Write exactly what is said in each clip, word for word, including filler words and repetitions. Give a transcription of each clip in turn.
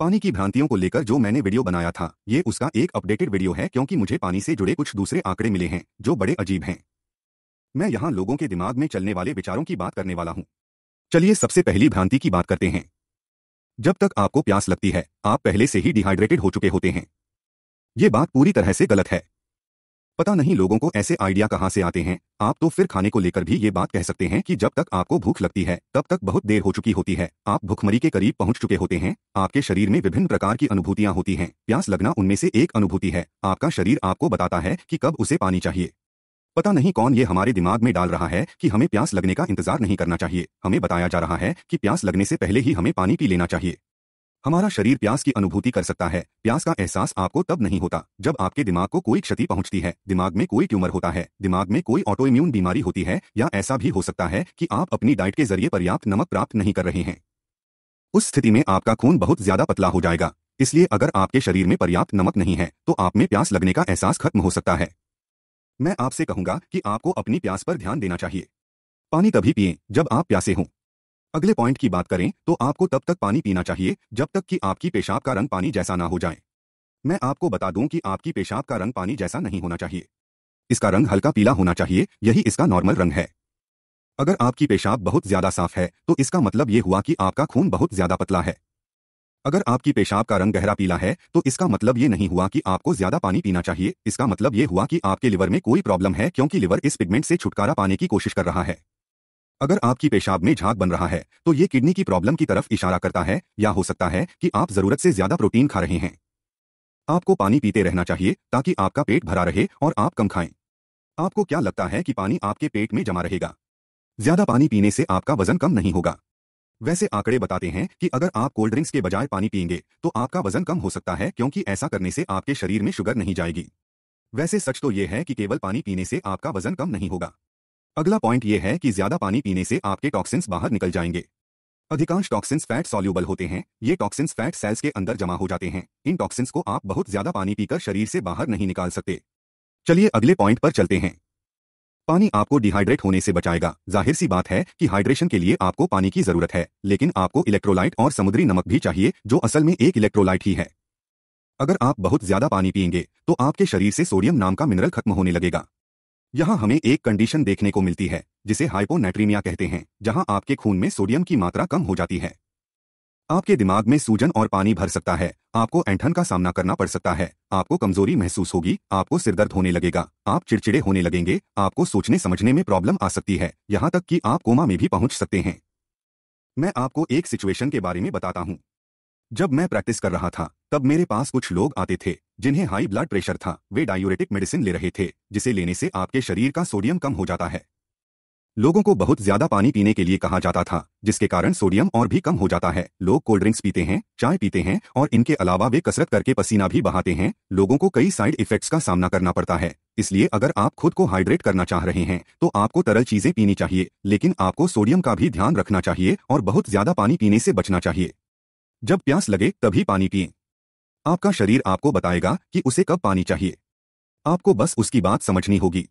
पानी की भ्रांतियों को लेकर जो मैंने वीडियो बनाया था, ये उसका एक अपडेटेड वीडियो है क्योंकि मुझे पानी से जुड़े कुछ दूसरे आंकड़े मिले हैं जो बड़े अजीब हैं। मैं यहाँ लोगों के दिमाग में चलने वाले विचारों की बात करने वाला हूँ। चलिए सबसे पहली भ्रांति की बात करते हैं। जब तक आपको प्यास लगती है, आप पहले से ही डिहाइड्रेटेड हो चुके होते हैं। ये बात पूरी तरह से गलत है। पता नहीं लोगों को ऐसे आइडिया कहाँ से आते हैं। आप तो फिर खाने को लेकर भी ये बात कह सकते हैं कि जब तक आपको भूख लगती है, तब तक बहुत देर हो चुकी होती है, आप भूखमरी के करीब पहुंच चुके होते हैं। आपके शरीर में विभिन्न प्रकार की अनुभूतियां होती हैं, प्यास लगना उनमें से एक अनुभूति है। आपका शरीर आपको बताता है कि कब उसे पानी चाहिए। पता नहीं कौन ये हमारे दिमाग में डाल रहा है कि हमें प्यास लगने का इंतजार नहीं करना चाहिए। हमें बताया जा रहा है कि प्यास लगने से पहले ही हमें पानी पी लेना चाहिए। हमारा शरीर प्यास की अनुभूति कर सकता है। प्यास का एहसास आपको तब नहीं होता जब आपके दिमाग को कोई क्षति पहुंचती है, दिमाग में कोई ट्यूमर होता है, दिमाग में कोई ऑटोइम्यून बीमारी होती है, या ऐसा भी हो सकता है कि आप अपनी डाइट के जरिए पर्याप्त नमक प्राप्त नहीं कर रहे हैं। उस स्थिति में आपका खून बहुत ज्यादा पतला हो जाएगा। इसलिए अगर आपके शरीर में पर्याप्त नमक नहीं है तो आप में प्यास लगने का एहसास खत्म हो सकता है। मैं आपसे कहूंगा कि आपको अपनी प्यास पर ध्यान देना चाहिए। पानी तभी पिएं जब आप प्यासे हों। अगले पॉइंट की बात करें तो आपको तब तक पानी पीना चाहिए जब तक कि आपकी पेशाब का रंग पानी जैसा ना हो जाए। मैं आपको बता दूं कि आपकी पेशाब का रंग पानी जैसा नहीं होना चाहिए। इसका रंग हल्का पीला होना चाहिए, यही इसका नॉर्मल रंग है। अगर आपकी पेशाब बहुत ज्यादा साफ है तो इसका मतलब ये हुआ कि आपका खून बहुत ज्यादा पतला है। अगर आपकी पेशाब का रंग गहरा पीला है तो इसका मतलब ये नहीं हुआ कि आपको ज्यादा पानी पीना चाहिए। इसका मतलब ये हुआ कि आपके लिवर में कोई प्रॉब्लम है क्योंकि लिवर इस पिगमेंट से छुटकारा पाने की कोशिश कर रहा है। अगर आपकी पेशाब में झाग बन रहा है तो ये किडनी की प्रॉब्लम की तरफ इशारा करता है, या हो सकता है कि आप जरूरत से ज्यादा प्रोटीन खा रहे हैं। आपको पानी पीते रहना चाहिए ताकि आपका पेट भरा रहे और आप कम खाएं। आपको क्या लगता है कि पानी आपके पेट में जमा रहेगा? ज्यादा पानी पीने से आपका वजन कम नहीं होगा। वैसे आंकड़े बताते हैं कि अगर आप कोल्ड ड्रिंक्स के बजाय पानी पिएंगे तो आपका वजन कम हो सकता है क्योंकि ऐसा करने से आपके शरीर में शुगर नहीं जाएगी। वैसे सच तो यह है कि केवल पानी पीने से आपका वजन कम नहीं होगा। अगला पॉइंट यह है कि ज्यादा पानी पीने से आपके टॉक्सिन्स बाहर निकल जाएंगे। अधिकांश टॉक्सिन्स फैट सॉल्यूबल होते हैं। ये टॉक्सिन्स फैट सेल्स के अंदर जमा हो जाते हैं। इन टॉक्सिन्स को आप बहुत ज्यादा पानी पीकर शरीर से बाहर नहीं निकाल सकते। चलिए अगले पॉइंट पर चलते हैं। पानी आपको डिहाइड्रेट होने से बचाएगा। जाहिर सी बात है कि हाइड्रेशन के लिए आपको पानी की जरूरत है, लेकिन आपको इलेक्ट्रोलाइट और समुद्री नमक भी चाहिए जो असल में एक इलेक्ट्रोलाइट ही है। अगर आप बहुत ज्यादा पानी पिएंगे तो आपके शरीर से सोडियम नाम का मिनरल खत्म होने लगेगा। यहाँ हमें एक कंडीशन देखने को मिलती है जिसे हाइपोनेट्रीमिया कहते हैं, जहाँ आपके खून में सोडियम की मात्रा कम हो जाती है। आपके दिमाग में सूजन और पानी भर सकता है। आपको ऐंठन का सामना करना पड़ सकता है। आपको कमजोरी महसूस होगी। आपको सिरदर्द होने लगेगा। आप चिड़चिड़े होने लगेंगे। आपको सोचने समझने में प्रॉब्लम आ सकती है। यहाँ तक कि आप कोमा में भी पहुंच सकते हैं। मैं आपको एक सिचुएशन के बारे में बताता हूँ। जब मैं प्रैक्टिस कर रहा था तब मेरे पास कुछ लोग आते थे जिन्हें हाई ब्लड प्रेशर था। वे डायूरेटिक मेडिसिन ले रहे थे जिसे लेने से आपके शरीर का सोडियम कम हो जाता है। लोगों को बहुत ज्यादा पानी पीने के लिए कहा जाता था जिसके कारण सोडियम और भी कम हो जाता है। लोग कोल्ड ड्रिंक्स पीते हैं, चाय पीते हैं और इनके अलावा वे कसरत करके पसीना भी बहाते हैं। लोगों को कई साइड इफेक्ट्स का सामना करना पड़ता है। इसलिए अगर आप खुद को हाइड्रेट करना चाह रहे हैं तो आपको तरल चीजें पीनी चाहिए, लेकिन आपको सोडियम का भी ध्यान रखना चाहिए और बहुत ज्यादा पानी पीने से बचना चाहिए। जब प्यास लगे तभी पानी पिएं। आपका शरीर आपको बताएगा कि उसे कब पानी चाहिए। आपको बस उसकी बात समझनी होगी।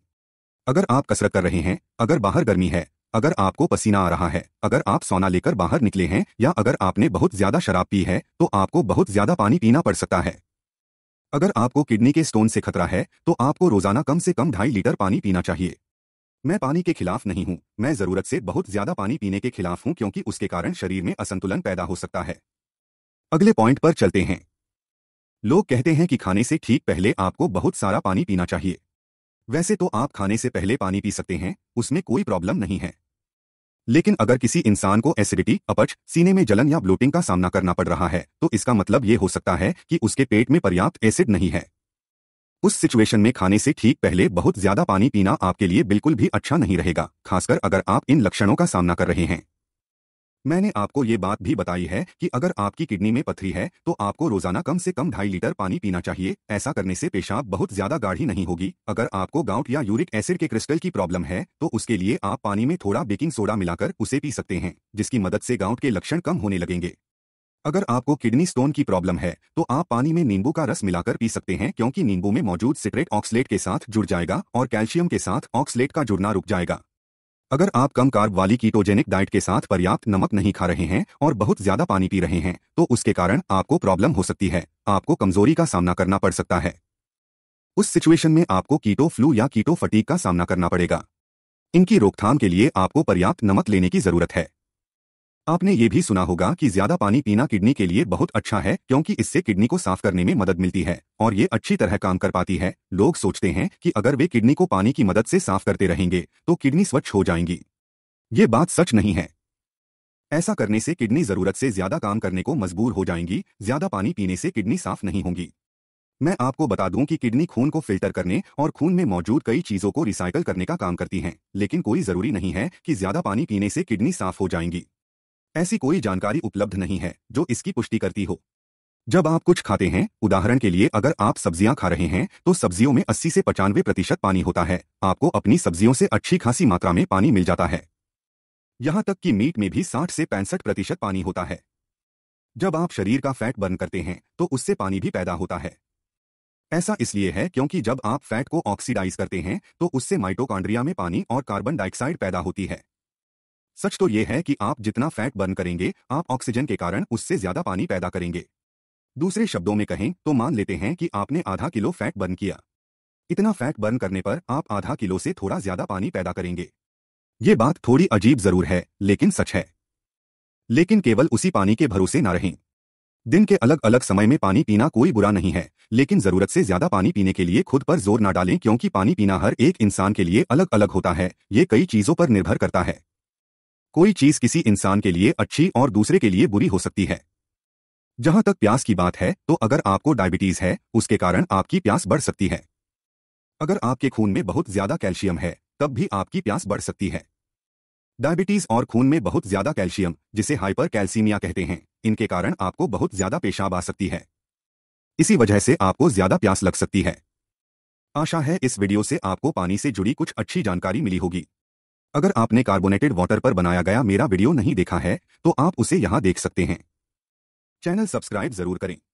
अगर आप कसरत कर रहे हैं, अगर बाहर गर्मी है, अगर आपको पसीना आ रहा है, अगर आप सौना लेकर बाहर निकले हैं, या अगर आपने बहुत ज्यादा शराब पी है तो आपको बहुत ज्यादा पानी पीना पड़ सकता है। अगर आपको किडनी के स्टोन से खतरा है तो आपको रोजाना कम से कम ढाई लीटर पानी पीना चाहिए। मैं पानी के खिलाफ नहीं हूं, मैं जरूरत से बहुत ज्यादा पानी पीने के खिलाफ हूं क्योंकि उसके कारण शरीर में असंतुलन पैदा हो सकता है। अगले पॉइंट पर चलते हैं। लोग कहते हैं कि खाने से ठीक पहले आपको बहुत सारा पानी पीना चाहिए। वैसे तो आप खाने से पहले पानी पी सकते हैं, उसमें कोई प्रॉब्लम नहीं है। लेकिन अगर किसी इंसान को एसिडिटी, अपच, सीने में जलन या ब्लोटिंग का सामना करना पड़ रहा है तो इसका मतलब ये हो सकता है कि उसके पेट में पर्याप्त एसिड नहीं है। उस सिचुएशन में खाने से ठीक पहले बहुत ज्यादा पानी पीना आपके लिए बिल्कुल भी अच्छा नहीं रहेगा, खासकर अगर आप इन लक्षणों का सामना कर रहे हैं। मैंने आपको ये बात भी बताई है कि अगर आपकी किडनी में पथरी है तो आपको रोजाना कम से कम ढाई लीटर पानी पीना चाहिए। ऐसा करने से पेशाब बहुत ज्यादा गाढ़ी नहीं होगी। अगर आपको गाउट या यूरिक एसिड के क्रिस्टल की प्रॉब्लम है तो उसके लिए आप पानी में थोड़ा बेकिंग सोडा मिलाकर उसे पी सकते हैं, जिसकी मदद से गाउट के लक्षण कम होने लगेंगे। अगर आपको किडनी स्टोन की प्रॉब्लम है तो आप पानी में नींबू का रस मिलाकर पी सकते हैं क्योंकि नींबू में मौजूद सिट्रेट ऑक्सलेट के साथ जुड़ जाएगा और कैल्शियम के साथ ऑक्सलेट का जुड़ना रुक जाएगा। अगर आप कम कार्ब वाली कीटोजेनिक डाइट के साथ पर्याप्त नमक नहीं खा रहे हैं और बहुत ज्यादा पानी पी रहे हैं तो उसके कारण आपको प्रॉब्लम हो सकती है, आपको कमजोरी का सामना करना पड़ सकता है। उस सिचुएशन में आपको कीटो फ्लू या कीटो फटीग का सामना करना पड़ेगा। इनकी रोकथाम के लिए आपको पर्याप्त नमक लेने की जरूरत है। आपने ये भी सुना होगा कि ज्यादा पानी पीना किडनी के लिए बहुत अच्छा है क्योंकि इससे किडनी को साफ करने में मदद मिलती है और ये अच्छी तरह काम कर पाती है। लोग सोचते हैं कि अगर वे किडनी को पानी की मदद से साफ करते रहेंगे तो किडनी स्वच्छ हो जाएंगी। ये बात सच नहीं है। ऐसा करने से किडनी जरूरत से ज्यादा काम करने को मजबूर हो जाएंगी। ज्यादा पानी पीने से किडनी साफ नहीं होंगी। मैं आपको बता दूं कि किडनी खून को फिल्टर करने और खून में मौजूद कई चीजों को रिसाइकल करने का काम करती हैं, लेकिन कोई जरूरी नहीं है कि ज्यादा पानी पीने से किडनी साफ हो जाएंगी। ऐसी कोई जानकारी उपलब्ध नहीं है जो इसकी पुष्टि करती हो। जब आप कुछ खाते हैं, उदाहरण के लिए अगर आप सब्जियां खा रहे हैं तो सब्जियों में अस्सी से पचानवे प्रतिशत पानी होता है। आपको अपनी सब्जियों से अच्छी खासी मात्रा में पानी मिल जाता है। यहाँ तक कि मीट में भी साठ से पैंसठ प्रतिशत पानी होता है। जब आप शरीर का फैट बर्न करते हैं तो उससे पानी भी पैदा होता है। ऐसा इसलिए है क्योंकि जब आप फैट को ऑक्सीडाइज करते हैं तो उससे माइटोकांड्रिया में पानी और कार्बन डाइऑक्साइड पैदा होती है। सच तो यह है कि आप जितना फैट बर्न करेंगे आप ऑक्सीजन के कारण उससे ज्यादा पानी पैदा करेंगे। दूसरे शब्दों में कहें तो मान लेते हैं कि आपने आधा किलो फैट बर्न किया। इतना फैट बर्न करने पर आप आधा किलो से थोड़ा ज्यादा पानी पैदा करेंगे। ये बात थोड़ी अजीब जरूर है लेकिन सच है। लेकिन केवल उसी पानी के भरोसे ना रहें। दिन के अलग अलग समय में पानी पीना कोई बुरा नहीं है, लेकिन जरूरत से ज्यादा पानी पीने के लिए खुद पर जोर ना डालें क्योंकि पानी पीना हर एक इंसान के लिए अलग अलग होता है। ये कई चीजों पर निर्भर करता है। कोई चीज किसी इंसान के लिए अच्छी और दूसरे के लिए बुरी हो सकती है। जहां तक प्यास की बात है तो अगर आपको डायबिटीज है उसके कारण आपकी प्यास बढ़ सकती है। अगर आपके खून में बहुत ज्यादा कैल्शियम है तब भी आपकी प्यास बढ़ सकती है। डायबिटीज और खून में बहुत ज्यादा कैल्शियम जिसे हाइपर कैल्सीमिया कहते हैं, इनके कारण आपको बहुत ज्यादा पेशाब आ सकती है। इसी वजह से आपको ज्यादा प्यास लग सकती है। आशा है इस वीडियो से आपको पानी से जुड़ी कुछ अच्छी जानकारी मिली होगी। अगर आपने कार्बोनेटेड वाटर पर बनाया गया मेरा वीडियो नहीं देखा है तो आप उसे यहां देख सकते हैं। चैनल सब्सक्राइब जरूर करें।